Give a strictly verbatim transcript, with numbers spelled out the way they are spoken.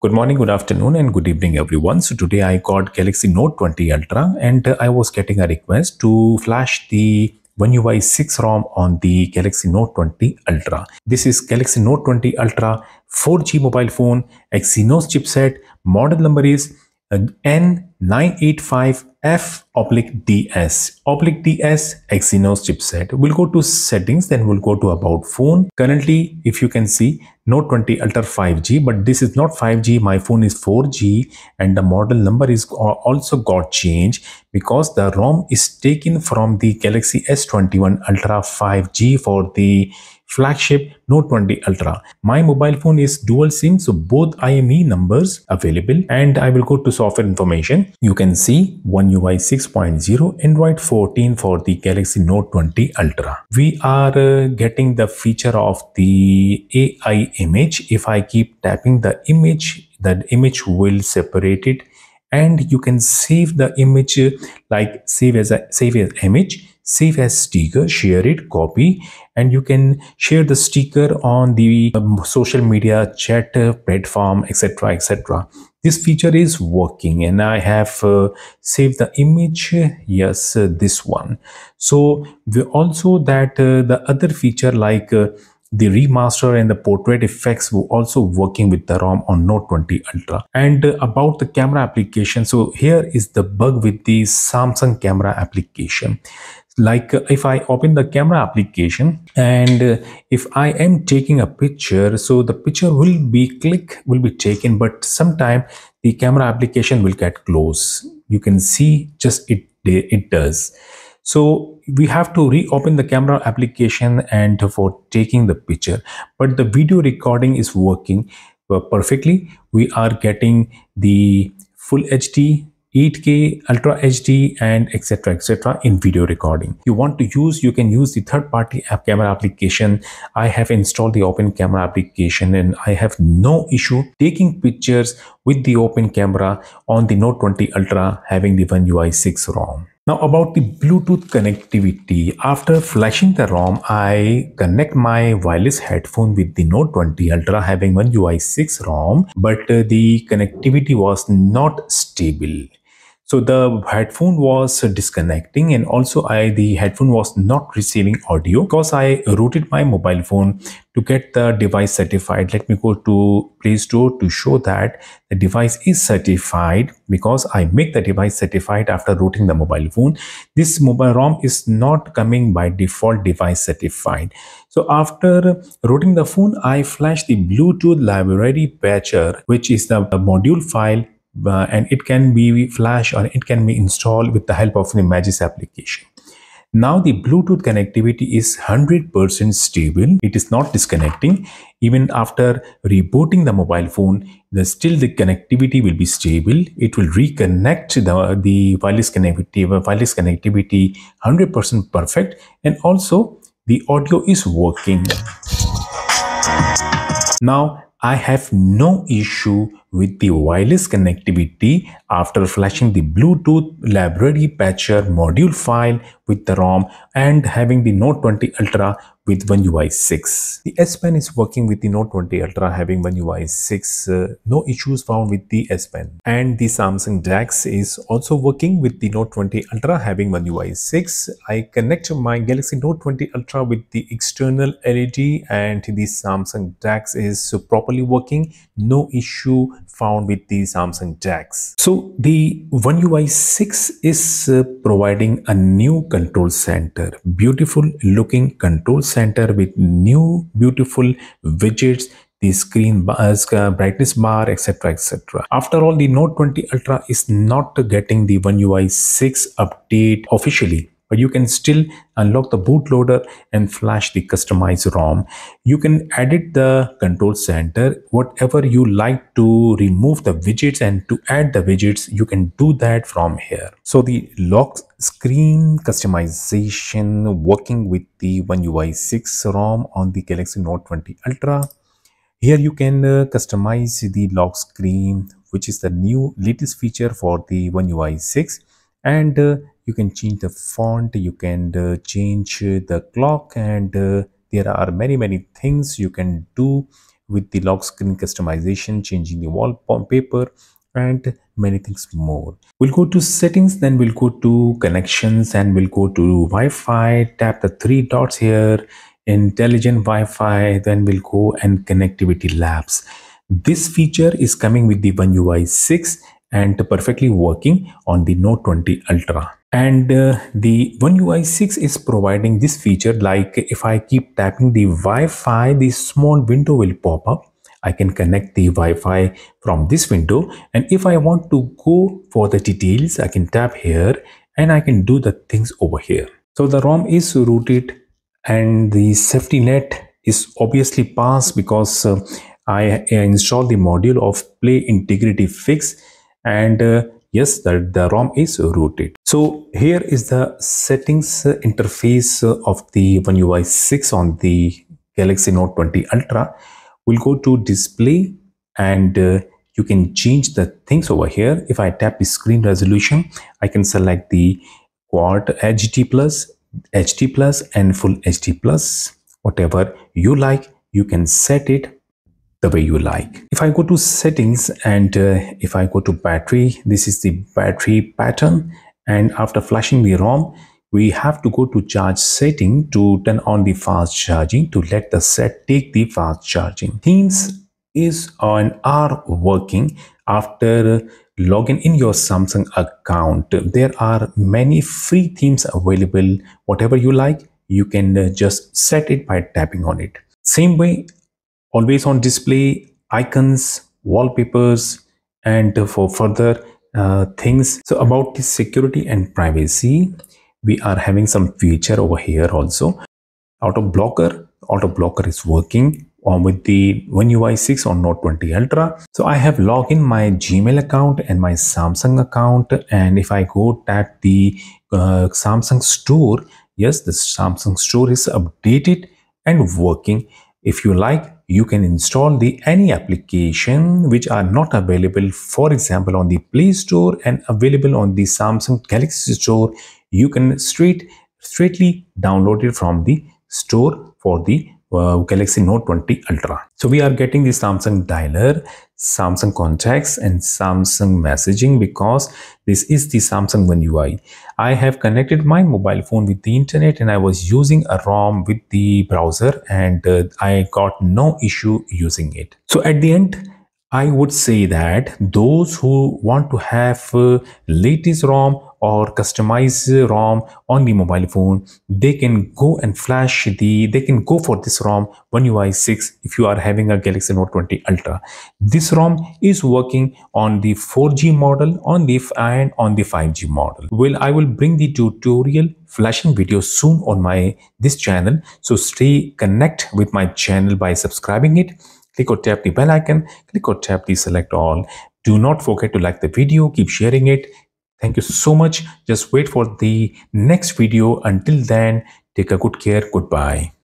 Good morning, good afternoon and good evening everyone. So today I got Galaxy Note twenty Ultra and uh, I was getting a request to flash the One U I six ROM on the Galaxy Note twenty Ultra. This is Galaxy Note twenty Ultra four G mobile phone, Exynos chipset, model number is uh, N nine eight five F oblique D S oblique D S, Exynos chipset. We'll go to settings, then we'll go to about phone. Currently, if you can see, Note twenty Ultra five G, but this is not five G. My phone is four G and the model number is also got changed because the ROM is taken from the Galaxy S twenty-one Ultra five G for the flagship Note twenty Ultra. My mobile phone is dual SIM, so both I M E I numbers available. And I will go to software information. You can see One U I six point oh, Android fourteen for the Galaxy Note twenty Ultra. We are uh, getting the feature of the A I image. If I keep tapping the image, that image will separate it, and you can save the image, like save as a save as image, save as sticker, share it, copy, and you can share the sticker on the um, social media, chat uh, platform, etc, etc. This feature is working and I have uh, saved the image. Yes, uh, this one. So we also that uh, the other feature like uh, the remaster and the portrait effects were also working with the ROM on Note twenty Ultra. And uh, about the camera application, so here is the bug with the Samsung camera application. Like uh, if I open the camera application and uh, if I am taking a picture, so the picture will be click will be taken, but sometime the camera application will get closed. You can see just it it does. So we have to reopen the camera application and for taking the picture, but the video recording is working perfectly. We are getting the full H D, eight K, Ultra H D and etc, etc in video recording. You want to use, you can use the third party app camera application. I have installed the Open Camera application and I have no issue taking pictures with the Open Camera on the Note twenty Ultra having the One U I six ROM. Now about the Bluetooth connectivity. After flashing the ROM, I connect my wireless headphone with the Note twenty Ultra having One U I six ROM, but uh, the connectivity was not stable. So the headphone was disconnecting and also I the headphone was not receiving audio because I routed my mobile phone to get the device certified. Let me go to Play Store to show that the device is certified because I make the device certified after routing the mobile phone. This mobile ROM is not coming by default device certified. So after routing the phone, I flash the Bluetooth library patcher, which is the, the module file. Uh, and it can be flash or it can be installed with the help of the Magisk application. Now the Bluetooth connectivity is one hundred percent stable. It is not disconnecting. Even after rebooting the mobile phone, the still the connectivity will be stable. It will reconnect the, the wireless connectivity, wireless connectivity one hundred percent perfect, and also the audio is working. Now I have no issue with the wireless connectivity after flashing the Bluetooth library patcher module file with the ROM and having the Note twenty Ultra with One U I six. The S Pen is working with the Note twenty Ultra having One U I six. Uh, no issues found with the S Pen. And the Samsung DeX is also working with the Note twenty Ultra having One U I six. I connect my Galaxy Note twenty Ultra with the external L E D and the Samsung DeX is properly working. No issue found with the Samsung DeX. So the One U I six is uh, providing a new control center, beautiful looking control center with new beautiful widgets, the screen bars, uh, brightness bar, etc, etc. After all, the Note twenty Ultra is not getting the One U I six update officially, but you can still unlock the bootloader and flash the customized ROM. You can edit the control center, whatever you like to remove the widgets and to add the widgets, you can do that from here. So the lock screen customization working with the One U I six ROM on the Galaxy Note twenty Ultra. Here you can uh, customize the lock screen, which is the new latest feature for the One U I six, and uh, you can change the font, you can uh, change the clock, and uh, there are many many things you can do with the lock screen customization, changing the wallpaper, and many things more. We'll go to settings, then we'll go to connections, and we'll go to Wi-Fi. Tap the three dots here, intelligent Wi-Fi, then we'll go and connectivity labs. This feature is coming with the One U I six and perfectly working on the Note twenty Ultra. And uh, the One U I six is providing this feature, like if I keep tapping the Wi-Fi, this small window will pop up. I can connect the Wi-Fi from this window, and if I want to go for the details, I can tap here and I can do the things over here. So the ROM is rooted and the safety net is obviously passed because uh, I installed the module of Play Integrity Fix, and uh, yes, the, the ROM is rooted. So here is the settings interface of the One U I six on the Galaxy Note twenty Ultra. We'll go to display, and uh, you can change the things over here. If I tap the screen resolution, I can select the quad H D plus, H D plus, and full H D plus. Whatever you like, you can set it the way you like. If I go to settings, and uh, if I go to battery, this is the battery pattern. And after flashing the ROM, we have to go to charge setting to turn on the fast charging, to let the set take the fast charging. Themes is on are working after login in your Samsung account. There are many free themes available. Whatever you like, you can just set it by tapping on it. Same way, always on display, icons, wallpapers, and for further uh, things. So about the security and privacy, we are having some feature over here also. Auto blocker, auto blocker is working on with the One U I six on Note twenty Ultra. So I have logged in my Gmail account and my Samsung account, and if I go tap the uh, Samsung store, yes, the Samsung store is updated and working. If you like, you can install the any application which are not available, for example, on the Play Store and available on the Samsung Galaxy Store. You can straight straightly download it from the store for the uh, Galaxy Note twenty Ultra. So we are getting the Samsung dialer, Samsung contacts, and Samsung messaging, because this is the Samsung One U I. I have connected my mobile phone with the internet, and I was using a ROM with the browser, and uh, I got no issue using it. So at the end, I would say that those who want to have uh, latest ROM or customize ROM on the mobile phone, they can go and flash the, they can go for this ROM One U I six if you are having a Galaxy Note twenty Ultra. This ROM is working on the four G model, on the and on the five G model. Well, I will bring the tutorial flashing video soon on my this channel. So stay connect with my channel by subscribing it. Click or tap the bell icon, click or tap the select all. Do not forget to like the video, keep sharing it. Thank you so much. Just wait for the next video. Until then, take a good care. Goodbye.